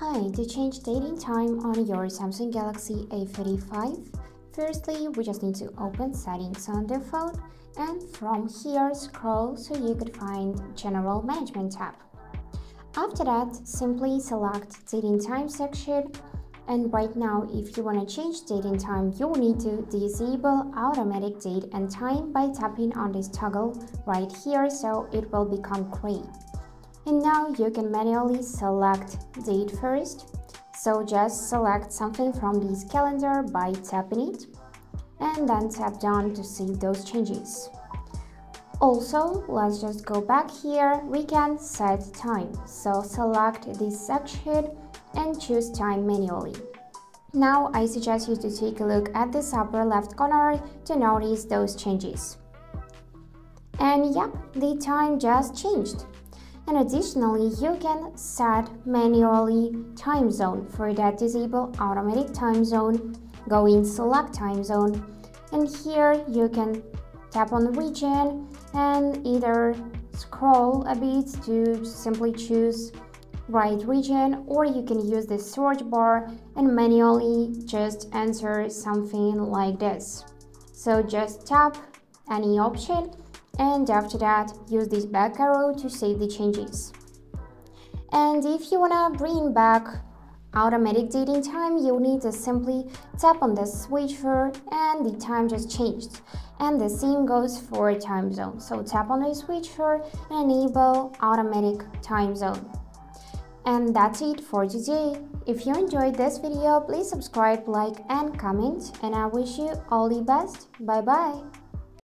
Hi, to change date and time on your Samsung Galaxy A35, firstly, we just need to open settings on the phone and from here scroll so you could find General Management tab. After that, simply select date and time section, and right now if you want to change date and time, you'll need to disable automatic date and time by tapping on this toggle right here so it will become grey. And now you can manually select date first, so just select something from this calendar by tapping it and then tap down to see those changes. Also, let's just go back here, we can set time, so select this section and choose time manually. Now I suggest you to take a look at this upper left corner to notice those changes. And yep, the time just changed. And additionally, you can set manually time zone. For that, disable automatic time zone, go in select time zone, and here you can tap on region and either scroll a bit to simply choose right region, or you can use the search bar and manually just enter something like this. So just tap any option, and after that use this back arrow to save the changes. And if you wanna bring back automatic date and time, you'll need to simply tap on the switcher and the time just changed. And the same goes for time zone, so tap on the switcher and enable automatic time zone. And that's it for today. If you enjoyed this video, please subscribe, like and comment, and I wish you all the best. Bye bye.